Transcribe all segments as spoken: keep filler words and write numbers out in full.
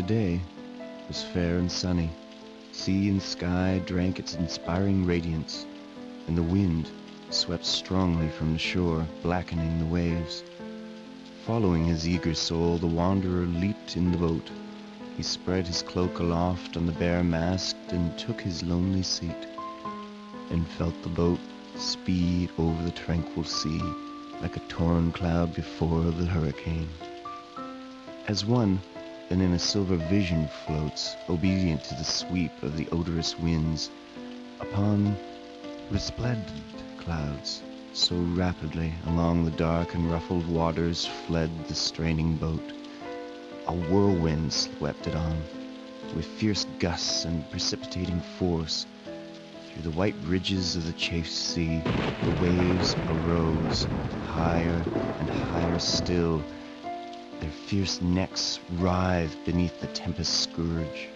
The day was fair and sunny. Sea and sky drank its inspiring radiance, and the wind swept strongly from the shore, blackening the waves. Following his eager soul, the wanderer leaped in the boat. He spread his cloak aloft on the bare mast and took his lonely seat, and felt the boat speed over the tranquil sea like a torn cloud before the hurricane. As one that in a silver vision floats, obedient to the sweep of the odorous winds, upon resplendent clouds, so rapidly along the dark and ruffled waters fled the straining boat. A whirlwind swept it on, with fierce gusts and precipitating force. Through the white ridges of the chafed sea, the waves arose, higher and higher still. Their fierce necks writhed beneath the tempest's scourge.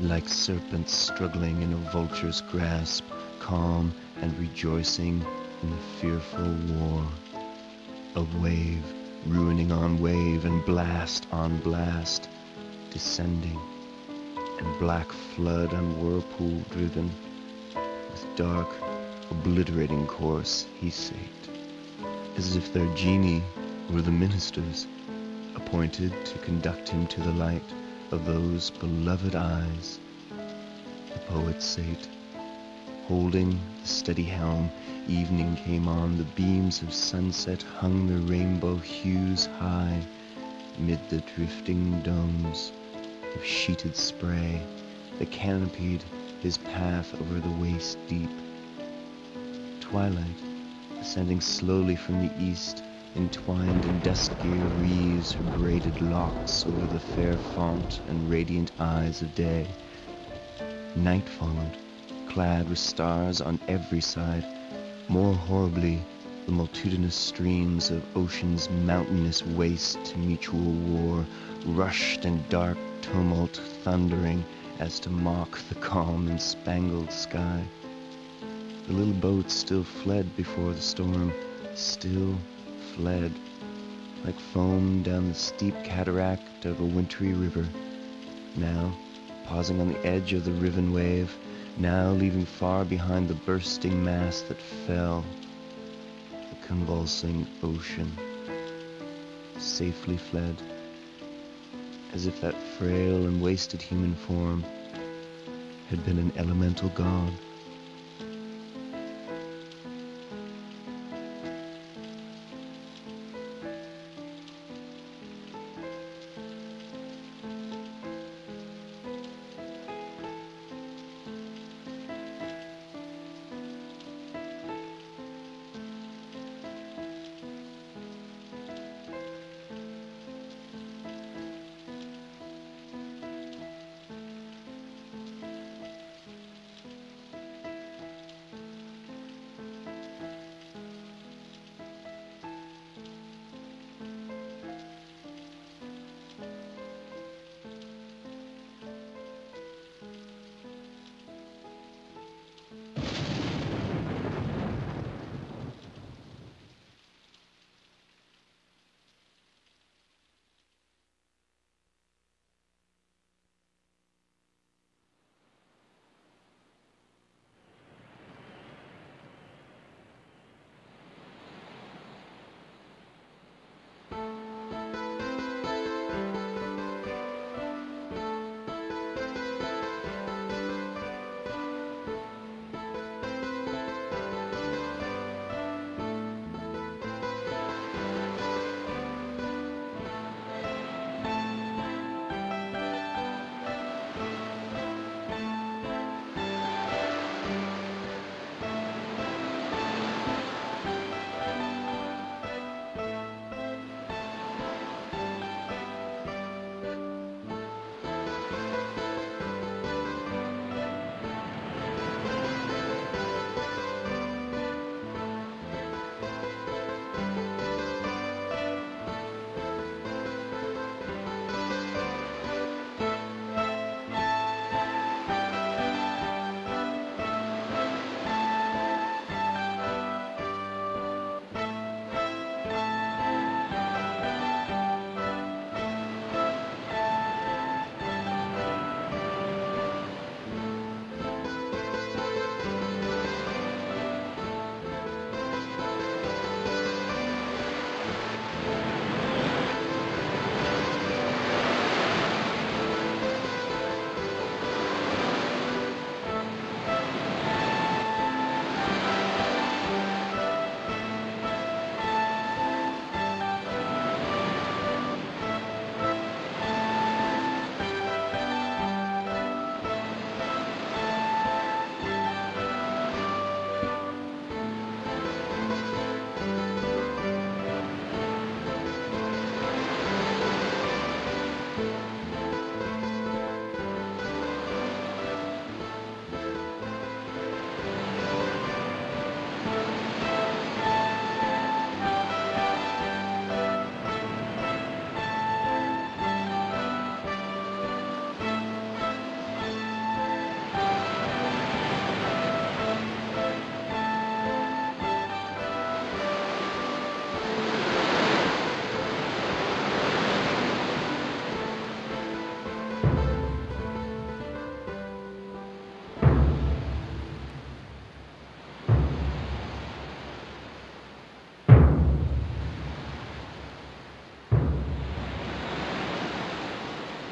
Like serpents struggling in a vulture's grasp, calm and rejoicing in the fearful war of wave ruining on wave and blast on blast, descending, and black flood and whirlpool driven, with dark, obliterating course he sate, as if their genii were the ministers, appointed to conduct him to the light of those beloved eyes. The poet sate, holding the steady helm. Evening came on, the beams of sunset hung their rainbow hues high, mid the drifting domes of sheeted spray that canopied his path over the waste deep. Twilight, ascending slowly from the east, entwined in duskier wreaths her braided locks over the fair font and radiant eyes of day. Night followed, clad with stars on every side. More horribly, the multitudinous streams of ocean's mountainous waste to mutual war rushed in dark tumult, thundering as to mock the calm and spangled sky. The little boat still fled before the storm, still fled, like foam down the steep cataract of a wintry river, now pausing on the edge of the riven wave, now leaving far behind the bursting mass that fell, the convulsing ocean safely fled, as if that frail and wasted human form had been an elemental god.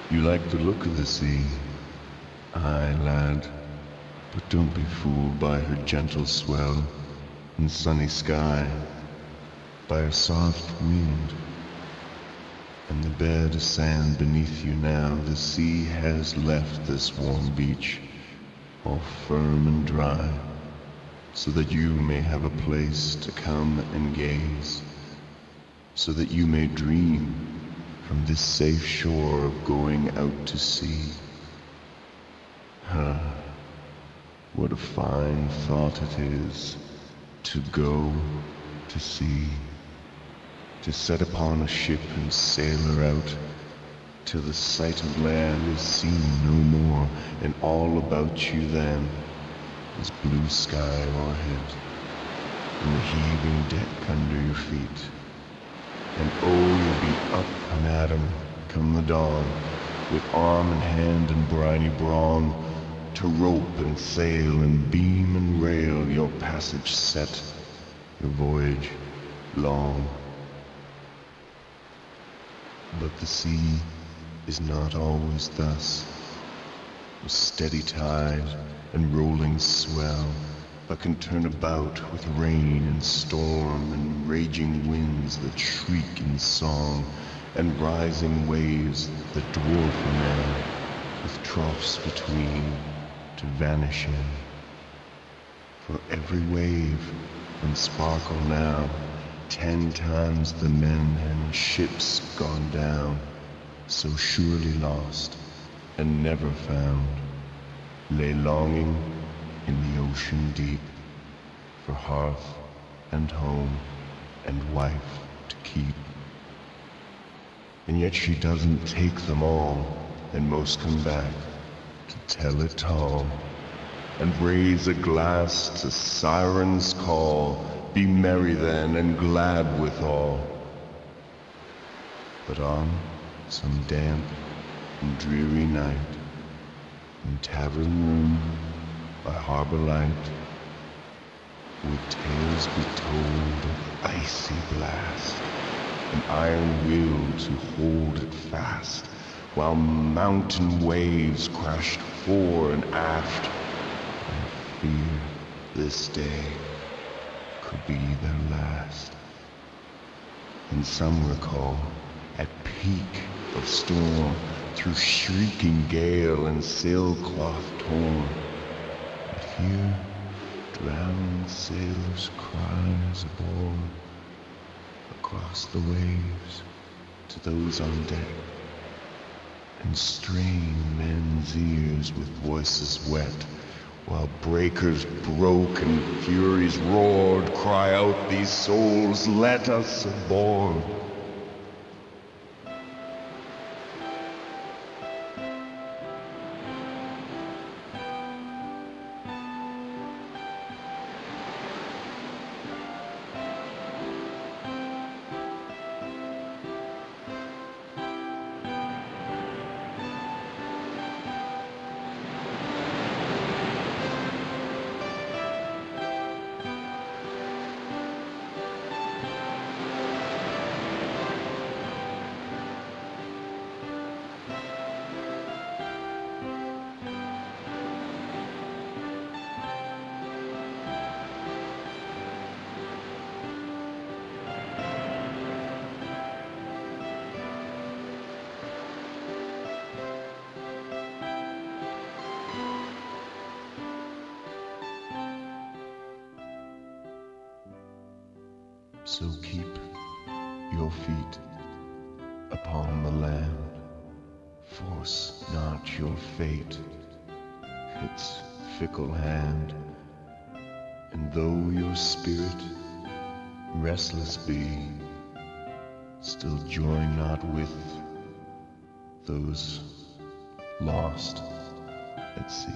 You like the look of the sea. Aye, lad, but don't be fooled by her gentle swell and sunny sky, by her soft wind and the bed of sand beneath you now. The sea has left this warm beach, all firm and dry, so that you may have a place to come and gaze, so that you may dream from this safe shore of going out to sea. Ah, what a fine thought it is to go to sea, to set upon a ship and sail her out till the sight of land is seen no more, and all about you then is blue sky o'erhead, and the heaving deck under your feet. And oh, you'll be up and at 'em come the dawn, with arm and hand and briny brawn, to rope and sail and beam and rail your passage set, your voyage long. But the sea is not always thus. A steady tide and rolling swell that can turn about with rain and storm and raging winds that shriek in song and rising waves that dwarf a man with troughs between to vanish in. For every wave and sparkle now, ten times the men and ships gone down, so surely lost and never found, lay longing in the ocean deep for hearth and home and wife to keep. And yet she doesn't take them all, and most come back to tell it all, and raise a glass to sirens' call. Be merry then, and glad withal. But on some damp and dreary night, in tavern room by harbour light, would tales be told of icy blast, an iron will to hold it fast, while mountain waves crashed fore and aft. I fear this day could be their last. And some recall, at peak of storm, through shrieking gale and sailcloth torn, but here drowned sailors' cries are borne across the waves to those on deck, and strain men's ears with voices wet, while breakers broke and furies roared, cry out, these souls let us aboard. So keep your feet upon the land, force not your fate, its fickle hand. And though your spirit restless be, still join not with those lost at sea.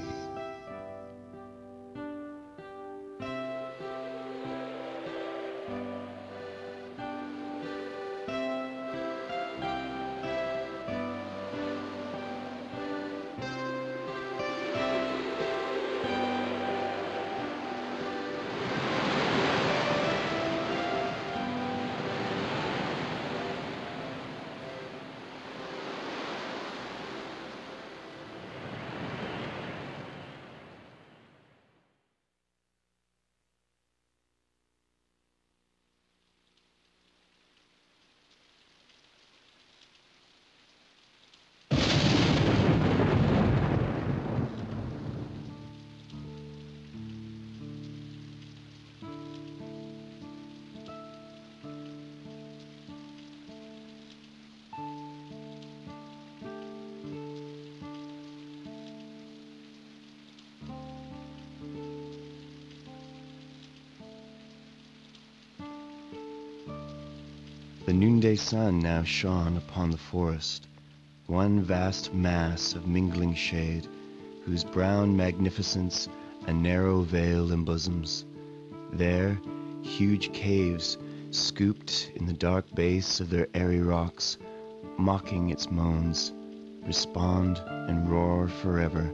The noonday sun now shone upon the forest, one vast mass of mingling shade, whose brown magnificence a narrow veil embosoms. There, huge caves, scooped in the dark base of their airy rocks, mocking its moans, respond and roar forever.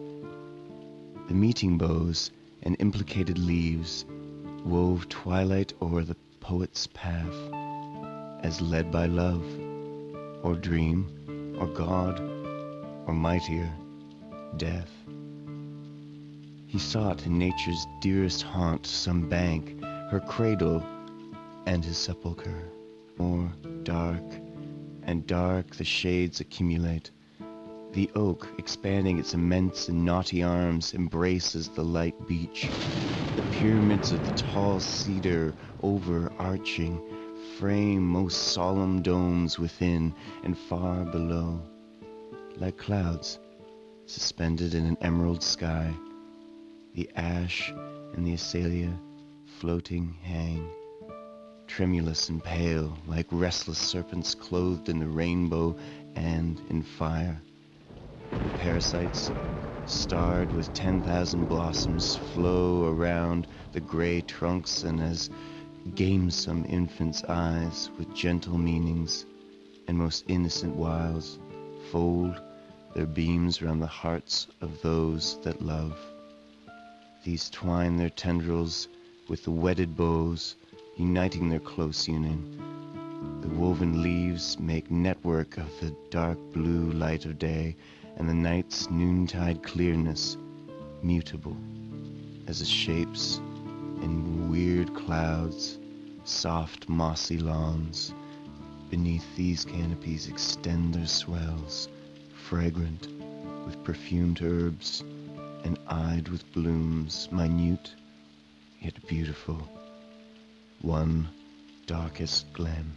The meeting boughs and implicated leaves wove twilight o'er the poet's path, as led by love, or dream, or God, or mightier, death. He sought in nature's dearest haunt some bank, her cradle, and his sepulchre. More dark and dark the shades accumulate. The oak, expanding its immense and knotty arms, embraces the light beech. The pyramids of the tall cedar, overarching, frame most solemn domes within and far below, like clouds suspended in an emerald sky. The ash and the azalea floating hang, tremulous and pale, like restless serpents clothed in the rainbow and in fire. The parasites, starred with ten thousand blossoms, flow around the gray trunks and as gamesome infants' eyes with gentle meanings and most innocent wiles fold their beams round the hearts of those that love. These twine their tendrils with the wedded boughs, uniting their close union. The woven leaves make network of the dark blue light of day and the night's noontide clearness, mutable as it shapes in weird clouds, soft mossy lawns. Beneath these canopies extend their swells, fragrant with perfumed herbs and eyed with blooms, minute yet beautiful, one darkest glen.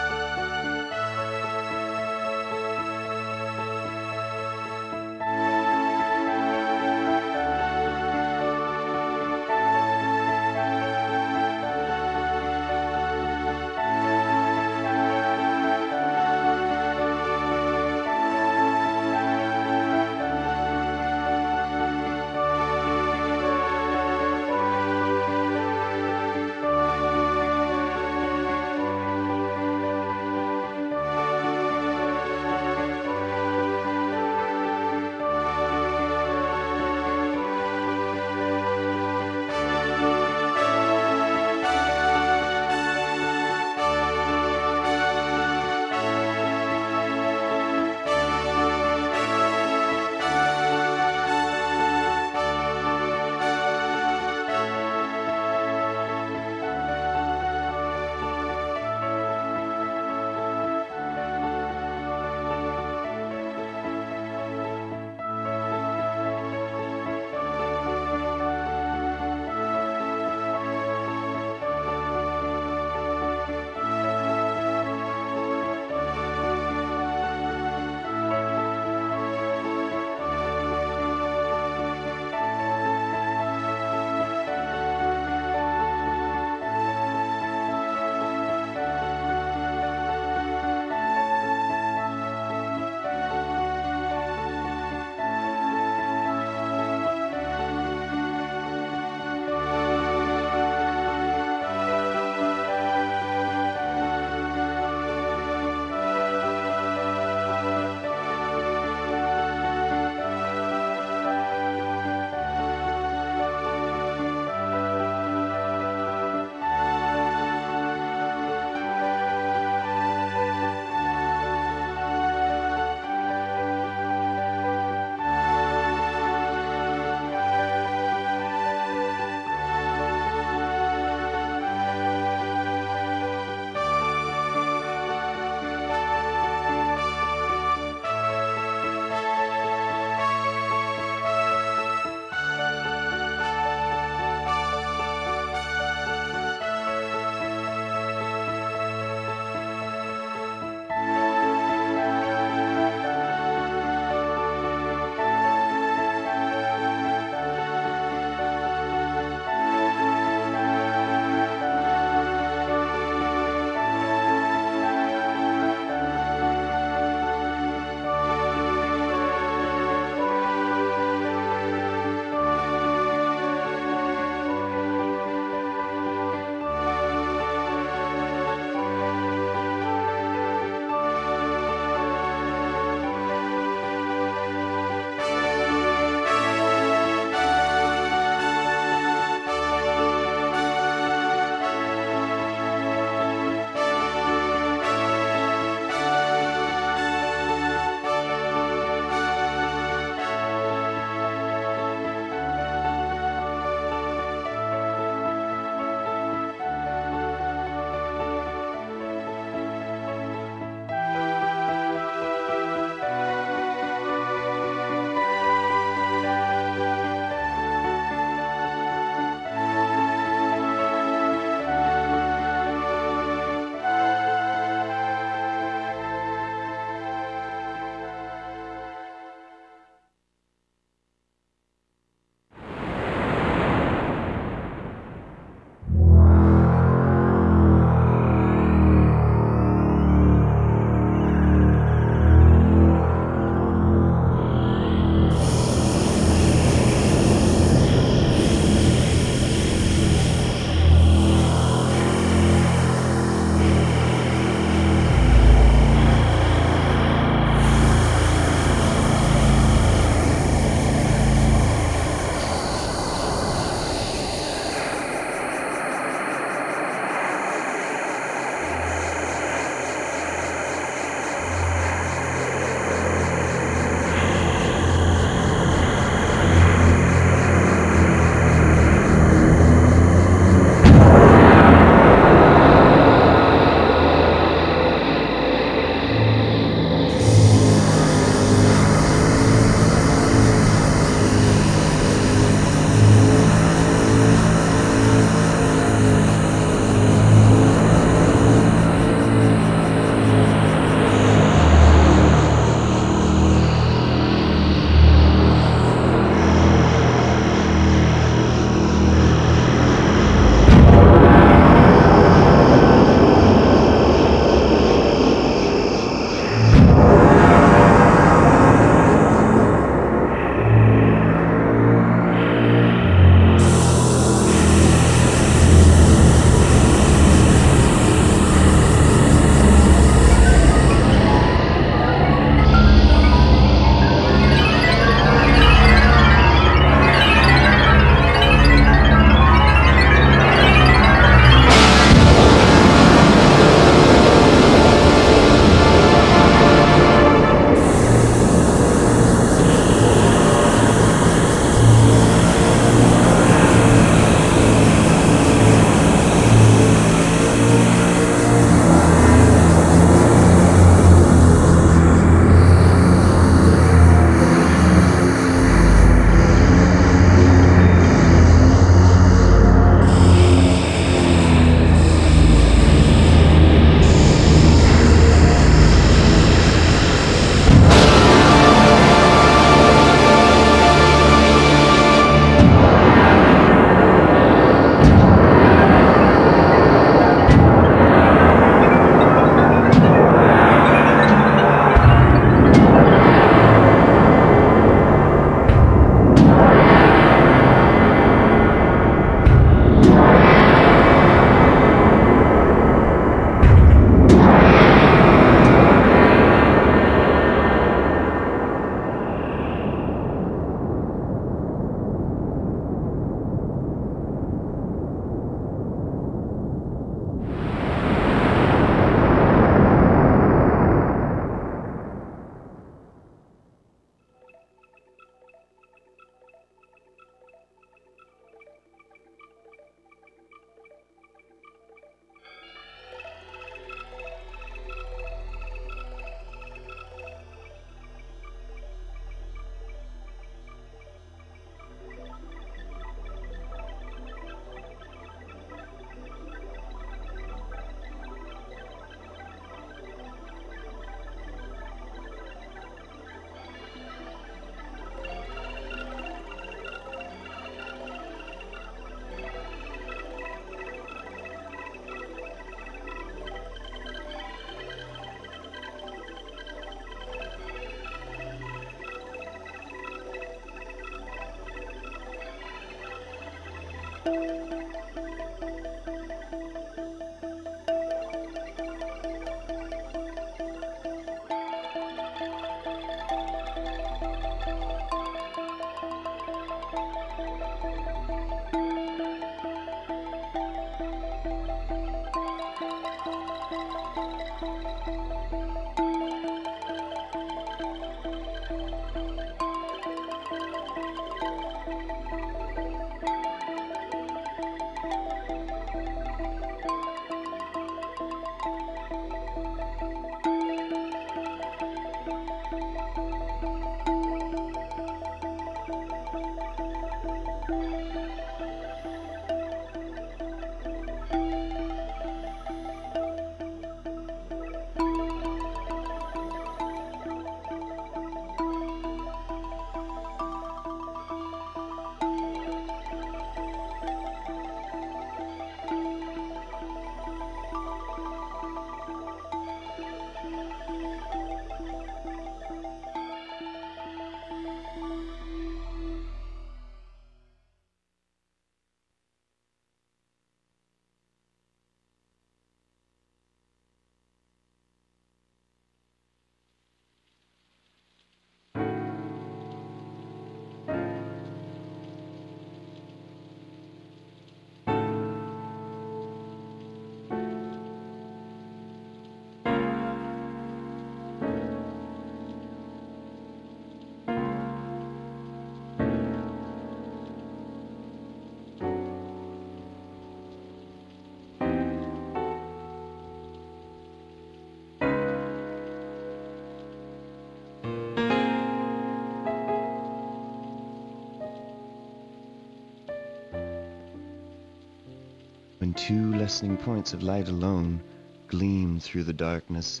and two lessening points of light alone gleamed through the darkness.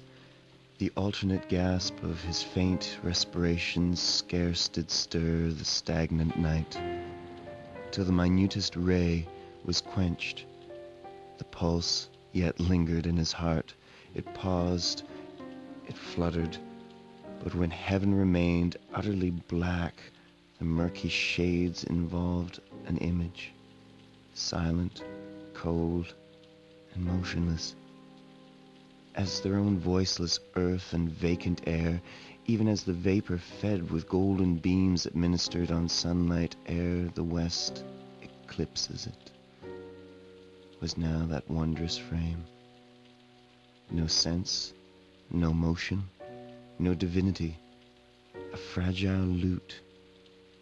The alternate gasp of his faint respirations scarce did stir the stagnant night, till the minutest ray was quenched. The pulse yet lingered in his heart. It paused, it fluttered, but when heaven remained utterly black, the murky shades involved an image, silent, cold, and motionless. As their own voiceless earth and vacant air, even as the vapor fed with golden beams that ministered on sunlight ere the west eclipses it, was now that wondrous frame. No sense, no motion, no divinity, a fragile lute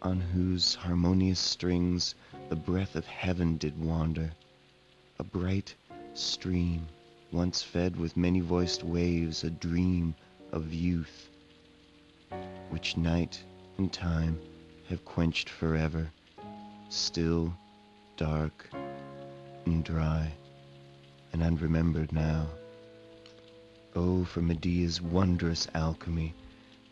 on whose harmonious strings the breath of heaven did wander, a bright stream once fed with many-voiced waves, a dream of youth, which night and time have quenched forever, still, dark, and dry, and unremembered now. Oh, for Medea's wondrous alchemy,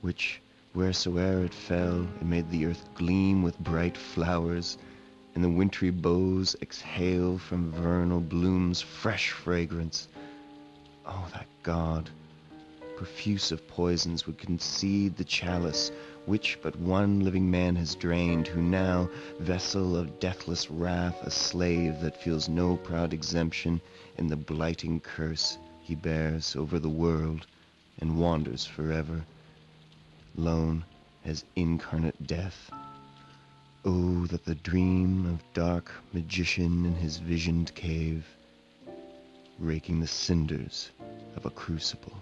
which, wheresoe'er it fell, it made the earth gleam with bright flowers, and the wintry boughs exhale from vernal blooms fresh fragrance. Oh, that god, profuse of poisons, would concede the chalice which but one living man has drained, who now, vessel of deathless wrath, a slave that feels no proud exemption in the blighting curse he bears over the world, and wanders forever, lone as incarnate death. Oh, that the dream of dark magician in his visioned cave, raking the cinders of a crucible.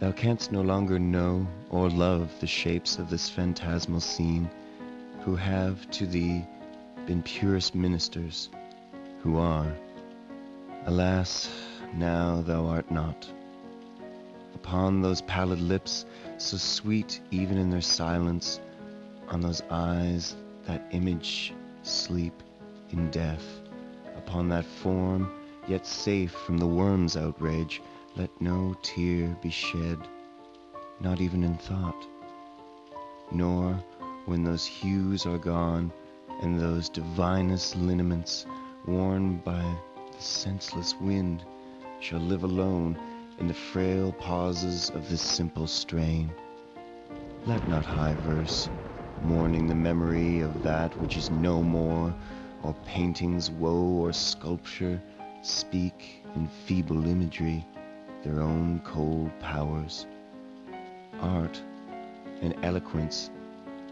Thou canst no longer know or love the shapes of this phantasmal scene, who have to thee been purest ministers, who are, alas, now thou art not. Upon those pallid lips, so sweet even in their silence, on those eyes that image sleep in death, upon that form, yet safe from the worm's outrage, let no tear be shed, not even in thought. Nor, when those hues are gone, and those divinest lineaments, worn by the senseless wind, shall live alone in the frail pauses of this simple strain. Let not high verse, mourning the memory of that which is no more, or painting's woe or sculpture, speak in feeble imagery their own cold powers. Art and eloquence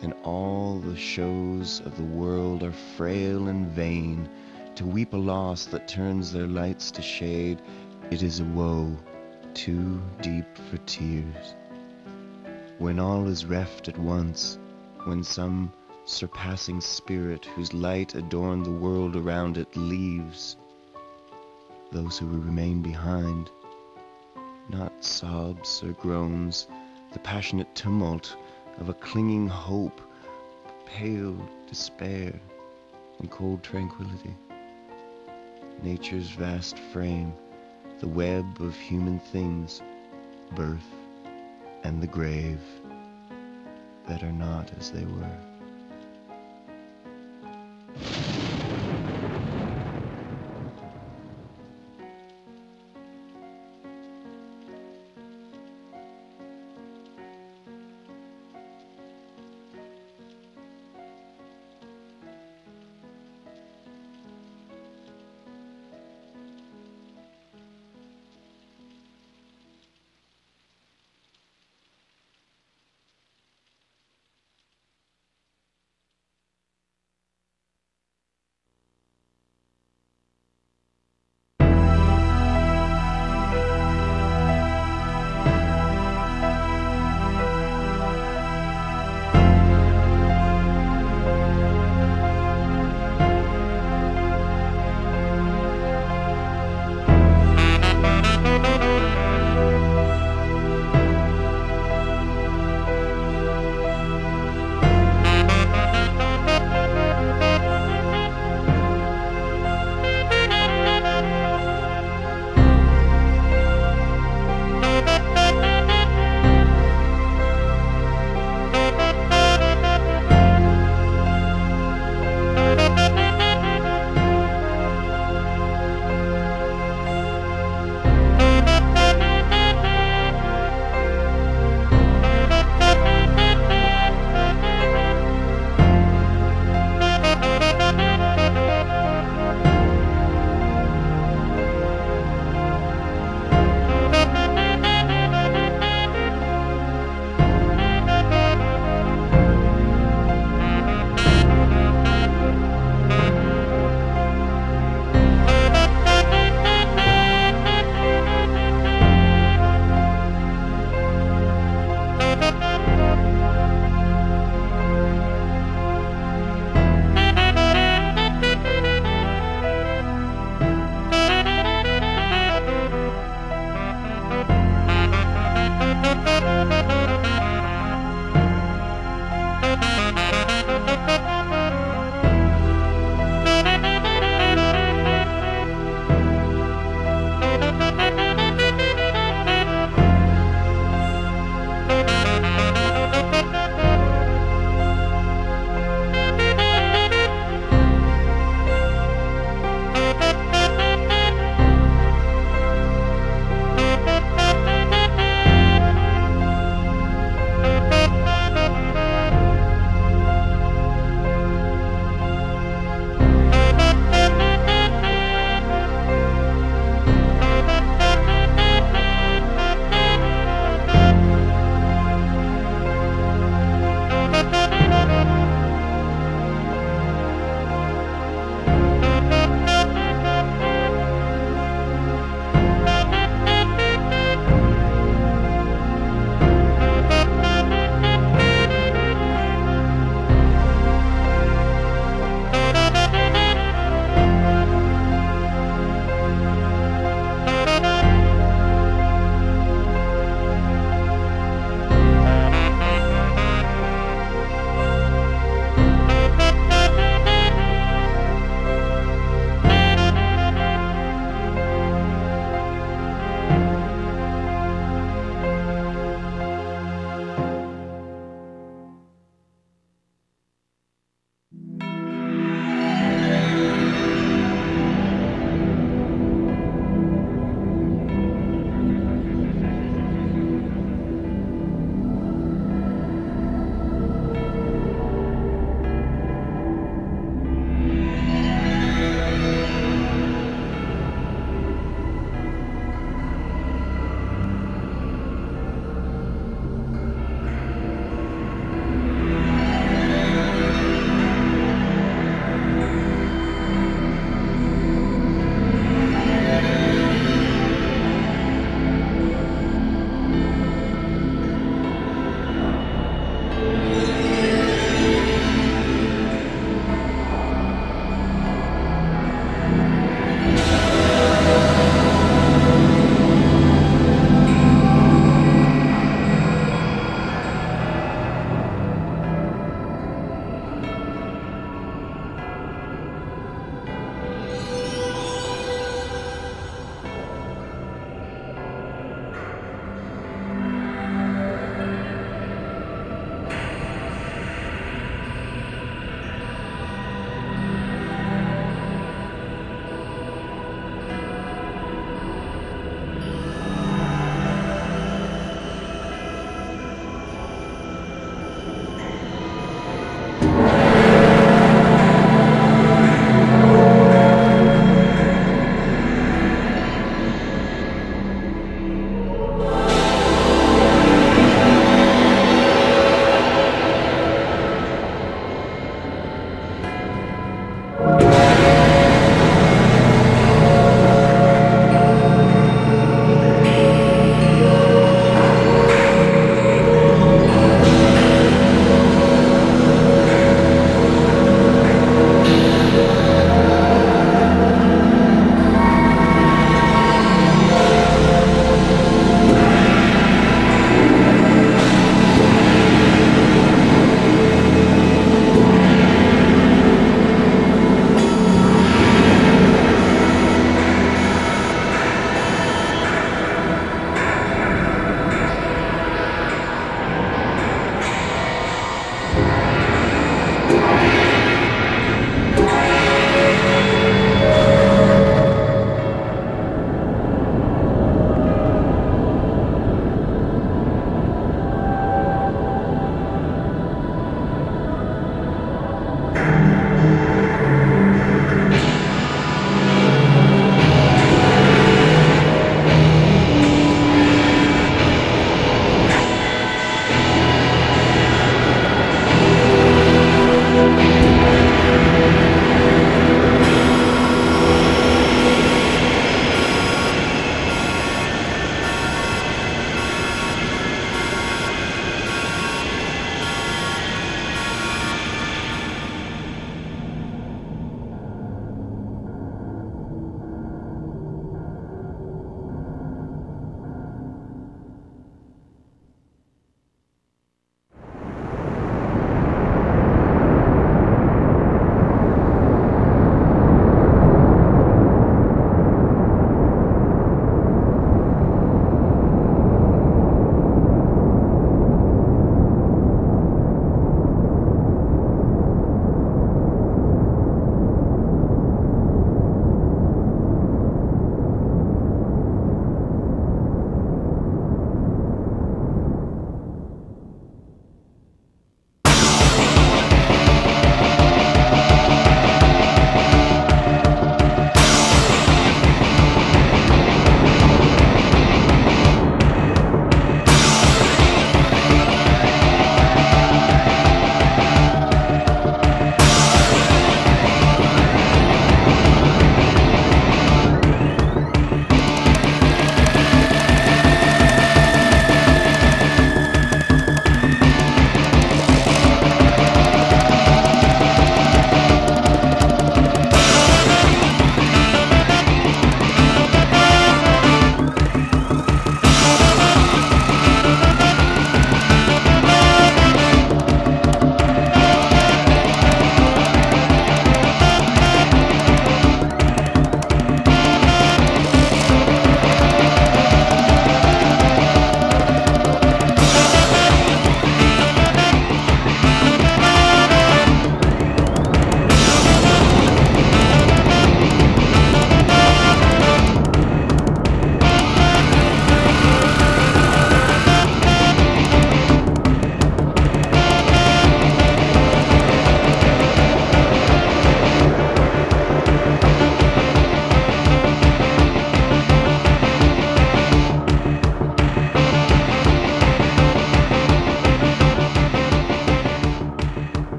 and all the shows of the world are frail and vain. To weep a loss that turns their lights to shade, it is a woe too deep for tears. When all is reft at once, when some surpassing spirit whose light adorned the world around it leaves, those who remain behind, not sobs or groans, the passionate tumult of a clinging hope, pale despair and cold tranquility. Nature's vast frame, the web of human things, birth and the grave, that are not as they were.